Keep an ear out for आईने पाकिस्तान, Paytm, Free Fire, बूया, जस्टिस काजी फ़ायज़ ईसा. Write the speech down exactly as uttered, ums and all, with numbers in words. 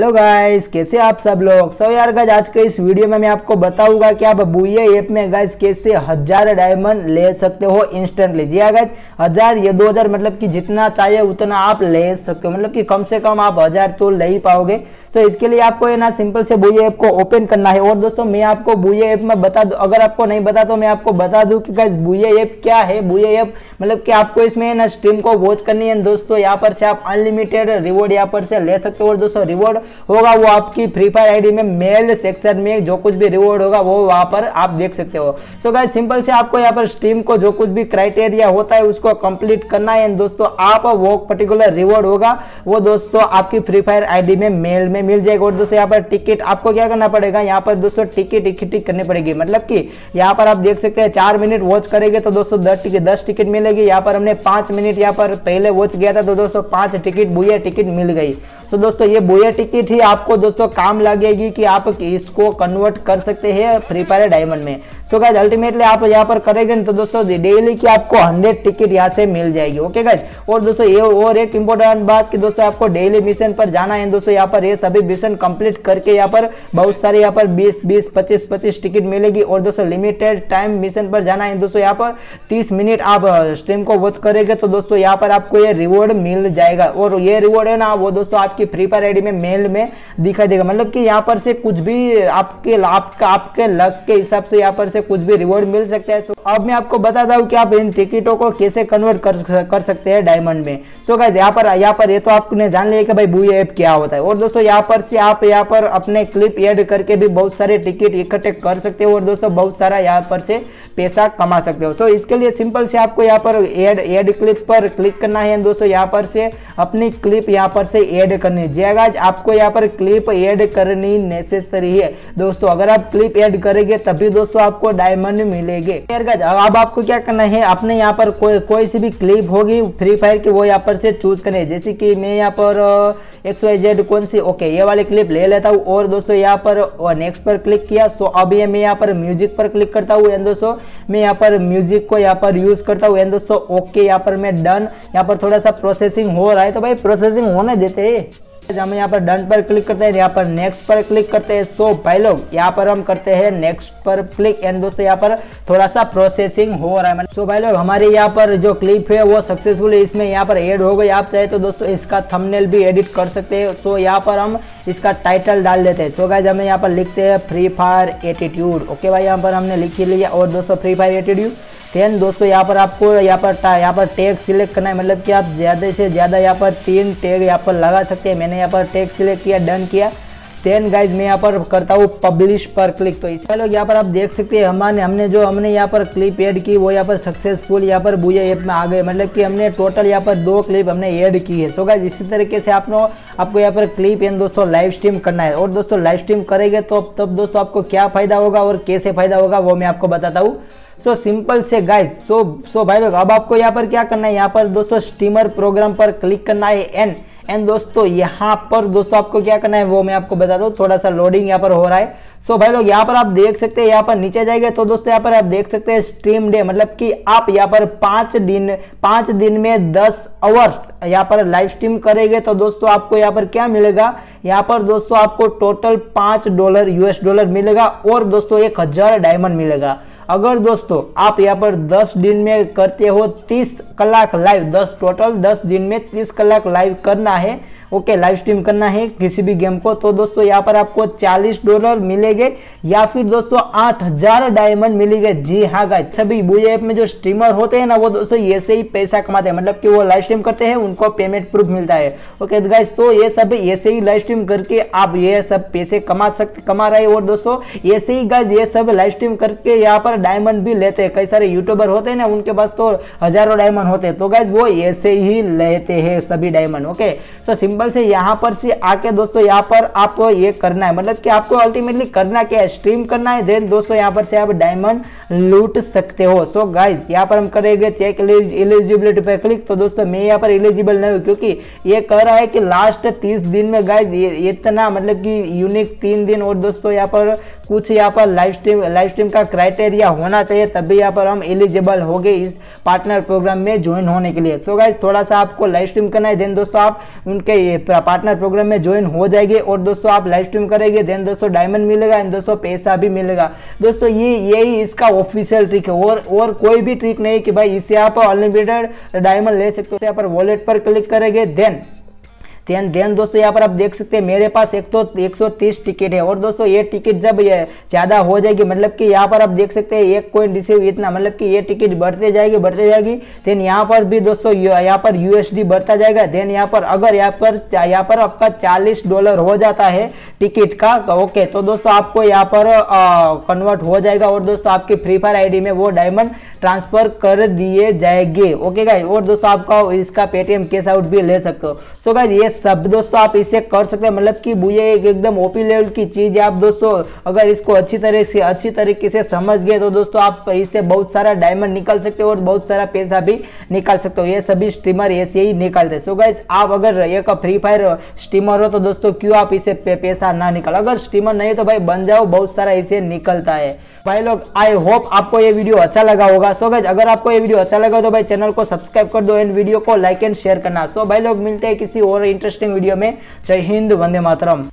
Hello guys, कैसे आप सब लोग। सो यार गाइस, आज के इस वीडियो में मैं आपको बताऊंगा कि आप बूया ऐप में गाइस कैसे हजार डायमंड ले सकते हो इंस्टेंटली। जी हाँ गाइस, हजार या दो हजार मतलब कि जितना चाहिए उतना आप ले सकते हो, मतलब कि कम से कम आप हजार तो ले ही पाओगे। सो इसके लिए आपको ये ना सिंपल से बूया ऐप को ओपन करना है। और दोस्तों मैं आपको बूया ऐप में बता दूं, अगर आपको नहीं बता तो मैं आपको बता दूं कि गाइस बूया ऐप क्या है। बूया ऐप मतलब कि आपको इसमें ना स्ट्रीम को वॉच करनी है दोस्तों। यहाँ पर से आप अनलिमिटेड रिवॉर्ड यहाँ पर से ले सकते हो। और दोस्तों रिवॉर्ड होगा वो आपकी फ्री फायर आईडी में मेल सेक्शन में जो कुछ भी रिवॉर्ड होगा वो वहां पर आप देख सकते हो। सो गाइस, सिंपल से आपको यहाँ पर स्ट्रीम को जो कुछ भी क्राइटेरिया होता है उसको कंप्लीट करना है दोस्तों। आप वो पर्टिकुलर रिवॉर्ड होगा वो दोस्तों आपकी फ्री फायर आईडी में मेल में मिल जाएगा। और दोस्तों यहाँ पर टिकट आपको क्या करना पड़ेगा, यहाँ पर दोस्तों टिकट इकट्ठी करनी पड़ेगी। मतलब कि यहाँ पर आप देख सकते हैं चार मिनट वॉच करेंगे तो दोस्तों दस टिकट दस टिकट मिलेगी। यहाँ पर हमने पांच मिनट यहाँ पर पहले वॉच किया था तो दोस्तों पांच टिकट बूया टिकट मिल गई। तो दोस्तों ये बूया टिकट ही आपको दोस्तों काम लगेगी कि आप इसको कन्वर्ट कर सकते हैं फ्री फायर डायमंड में। सो गाइस, अल्टीमेटली आप यहाँ पर करेंगे तो दोस्तों डेली की आपको सौ टिकट यहाँ से मिल जाएगी। ओके गाइस, और दोस्तों ये और एक इम्पोर्टेंट बात कि दोस्तों आपको डेली मिशन पर जाना है दोस्तों। यहाँ पर ये सभी मिशन कंप्लीट करके यहाँ पर बहुत सारे यहाँ पर बीस बीस पच्चीस पच्चीस टिकट मिलेगी। और दोस्तों लिमिटेड टाइम मिशन पर जाना है दोस्तों। यहाँ पर तीस मिनट आप स्ट्रीम को वॉच करेंगे तो दोस्तों यहाँ पर आपको ये रिवॉर्ड मिल जाएगा। और ये रिवॉर्ड है ना वो दोस्तों आपकी फ्री फायर आईडी में मेल में दिखाई देगा। मतलब कि यहाँ पर से कुछ भी आपके आपका आपके लक के हिसाब से यहाँ पर कुछ भी रिवॉर्ड मिल सकता है। तो अब मैं आपको बताता हूँ कि आप इन टिकटों को कैसे कन्वर्ट कर, कर सकते हैं डायमंड में। सो गाइस, यहाँ पर यहाँ पर ये तो आपने जान लिया कि भाई बूया ऐप क्या होता है। और दोस्तों यहाँ पर से आप यहाँ पर अपने क्लिप ऐड करके भी बहुत सारे टिकट इकट्ठे कर सकते हो और दोस्तों बहुत सारा यहाँ पर से पैसा कमा सकते हो। तो इसके लिए सिंपल से आपको यहाँ पर एड एड क्लिप पर क्लिक करना है दोस्तों। यहाँ पर से अपनी क्लिप यहाँ पर से एड करनी है। गाइस, आपको यहाँ पर क्लिप एड करनी नेसेसरी है दोस्तों। अगर आप क्लिप एड करेंगे तभी दोस्तों आपको डायमंड मिलेंगे। अब आपको क्या करना है, आपने यहाँ पर कोई कोई सी भी क्लिप होगी फ्री फायर की वो यहाँ पर से चूज करनी है। जैसे कि मैं यहाँ पर एक्स वाई जेड कौन सी, ओके ये वाली क्लिप ले लेता हूँ। और दोस्तों यहाँ पर नेक्स्ट पर क्लिक किया। सो अब ये मैं यहाँ पर म्यूजिक पर क्लिक करता हूँ एंड दोस्तों मैं यहाँ पर म्यूजिक को यहाँ पर यूज करता हूँ एंड दोस्तों ओके यहाँ पर मैं डन। यहाँ पर थोड़ा सा प्रोसेसिंग हो रहा है तो भाई प्रोसेसिंग होने देते हैं। हम यहाँ पर डन पर क्लिक करते हैं, यहाँ पर नेक्स्ट पर क्लिक करते हैं। सो भाई लोग यहाँ पर हम करते हैं नेक्स्ट पर क्लिक एंड दोस्तों यहाँ पर थोड़ा सा प्रोसेसिंग हो रहा है। सो भाई लोग हमारे यहाँ पर जो क्लिप है वो सक्सेसफुल है, इसमें यहाँ पर ऐड हो गई। आप चाहे तो दोस्तों इसका थंबनेल भी एडिट कर सकते हैं। सो यहाँ पर हम इसका टाइटल डाल देते हैं। सो गाइस, हमें यहाँ पर लिखते हैं फ्री फायर एटीट्यूड। ओके भाई, यहाँ पर हमने लिख ही लिया। और दोस्तों फ्री फायर एटीट्यूड देन दोस्तों यहाँ पर आपको यहाँ पर यहाँ पर टैग सिलेक्ट करना है। मतलब कि आप ज़्यादा से ज़्यादा यहाँ पर तीन टैग यहाँ पर लगा सकते हैं। मैंने यहाँ पर टैग सिलेक्ट किया, डन किया। देन गाइज मैं यहाँ पर करता हूँ पब्लिश पर क्लिक। तो इसका लोग यहाँ पर आप देख सकते हैं हमारे हमने जो हमने यहाँ पर क्लिप ऐड की वो यहाँ पर सक्सेसफुल यहाँ पर बूया ऐप में आ गए। मतलब कि हमने टोटल यहाँ पर दो क्लिप हमने ऐड की है। सो गाइज, इसी तरीके से आपने आपको यहाँ पर क्लिप एंड दोस्तों लाइव स्ट्रीम करना है। और दोस्तों लाइव स्ट्रीम करेंगे तो तब दोस्तों आपको क्या फ़ायदा होगा और कैसे फ़ायदा होगा वो मैं आपको बताता हूँ। सो सिंपल से गाइज, सो सो भाई लोग अब आपको यहाँ पर क्या करना है, यहाँ पर दोस्तों स्ट्रीमर प्रोग्राम पर क्लिक करना है। एंड एंड दोस्तों यहाँ पर दोस्तों आपको क्या करना है वो मैं आपको बता दूँ। थोड़ा सा लोडिंग यहाँ पर हो रहा है। सो भाई लोग यहाँ पर आप देख सकते हैं, यहाँ पर नीचे जाएंगे तो दोस्तों यहाँ पर आप देख सकते हैं स्ट्रीम डे। मतलब कि आप यहाँ पर पाँच दिन पाँच दिन में दस आवर्स यहाँ पर लाइव स्ट्रीम करेंगे तो दोस्तों आपको यहाँ पर क्या मिलेगा, यहाँ पर दोस्तों आपको टोटल पाँच डॉलर यूएस डॉलर मिलेगा और दोस्तों एक हज़ार डायमंड मिलेगा। अगर दोस्तों आप यहाँ पर दस दिन में करते हो तीस कलाक लाइव, दस टोटल दस दिन में तीस कलाक लाइव करना है। ओके, लाइव स्ट्रीम करना है किसी भी गेम को तो दोस्तों यहाँ पर आपको चालीस डॉलर मिलेंगे या फिर दोस्तों आठ हजार डायमंड मिलेंगे। जी हाँ गाइस, सभी बूया ऐप में जो स्ट्रीमर होते हैं ना वो दोस्तों ऐसे ही पैसा कमाते हैं। मतलब कि वो लाइव स्ट्रीम करते हैं, उनको पेमेंट प्रूफ मिलता है। ओके गाइस, तो ये सब ऐसे ही लाइव स्ट्रीम करके आप ये सब पैसे कमा सकते कमा रहे हैं। और दोस्तों ऐसे ही गाइस ये सब लाइव स्ट्रीम करके यहाँ पर डायमंड भी लेते हैं। कई सारे यूट्यूबर होते हैं ना उनके पास तो हजारों डायमंड होते हैं। तो गाइस वो ऐसे ही लेते हैं सभी डायमंड। ओके, सो सिंपल से यहाँ पर से आके दोस्तों यहाँ पर आपको ये करना है। मतलब कि आपको अल्टीमेटली करना क्या है, स्ट्रीम करना है। देन दोस्तों यहाँ पर से आप डायमंड लूट सकते हो। सो गाइस, यहाँ पर हम करेंगे चेक एलिजिबिलिटी पर क्लिक। तो दोस्तों मैं यहाँ पर एलिजिबल नहीं हूँ क्योंकि ये कह रहा है कि लास्ट तीस दिन में गाइस इतना मतलब कि यूनिक तीन दिन और दोस्तों यहाँ पर कुछ यहाँ पर लाइव स्ट्रीम लाइव स्ट्रीम का क्राइटेरिया होना चाहिए, तभी यहाँ पर हम एलिजिबल हो गए इस पार्टनर प्रोग्राम में ज्वाइन होने के लिए। तो गाइज थोड़ा सा आपको लाइव स्ट्रीम करना है, देन दोस्तों आप उनके पार्टनर प्रोग्राम में ज्वाइन हो जाएंगे और दोस्तों आप लाइव स्ट्रीम करेंगे, देन दोस्तों डायमंड मिलेगा एंड दोस्तों पैसा भी मिलेगा। दोस्तों ये यही इसका ऑफिशियल ट्रिक है और और कोई भी ट्रिक नहीं कि भाई इससे आप अनलिमिटेड डायमंड ले सकते हो। यहाँ पर वॉलेट पर क्लिक करेंगे, देन देन देन दोस्तों यहाँ पर आप देख सकते हैं मेरे पास एक तो एक सौ तीस टिकट है और दोस्तों ये टिकट जब ये ज़्यादा हो जाएगी, मतलब कि यहाँ पर आप देख सकते हैं एक कोइन रिसीव इतना, मतलब कि ये टिकट बढ़ते जाएगी बढ़ते जाएगी। देन यहाँ पर भी दोस्तों यहाँ पर यूएसडी बढ़ता जाएगा। देन यहाँ पर अगर यहाँ पर यहाँ पर आपका चालीस डॉलर हो जाता है टिकट का, ओके, तो दोस्तों आपको यहाँ पर कन्वर्ट हो जाएगा और दोस्तों आपकी फ्री फायर आई डी में वो डायमंड ट्रांसफर कर दिए जाएंगे। ओके गाइज, और दोस्तों आपका इसका पेटीएम कैश आउट भी ले सकते हो। सो गाइज ये सब दोस्तों आप इसे कर सकते हैं, मतलब कि बूया एक एकदम ओपी लेवल की चीज़ है। आप दोस्तों अगर इसको अच्छी तरह से अच्छी तरीके से समझ गए तो दोस्तों आप इससे बहुत सारा डायमंड निकाल सकते हो और बहुत सारा पैसा भी निकाल सकते हो। ये सभी स्ट्रीमर ऐसे ही निकालते हैं। सो गाइज आप अगर एक फ्री फायर स्ट्रीमर हो तो दोस्तों क्यों आप इसे पैसा ना निकालो, अगर स्ट्रीमर नहीं तो भाई बन जाओ, बहुत सारा इसे निकलता है। भाई लोग आई होप आपको ये वीडियो अच्छा लगा होगा। सो गाइज अगर आपको ये वीडियो अच्छा लगा तो भाई चैनल को सब्सक्राइब कर दो एंड वीडियो को लाइक एंड शेयर करना। सो भाई लोग मिलते हैं किसी और इंटरेस्टिंग वीडियो में। जय हिंद, वंदे मातरम।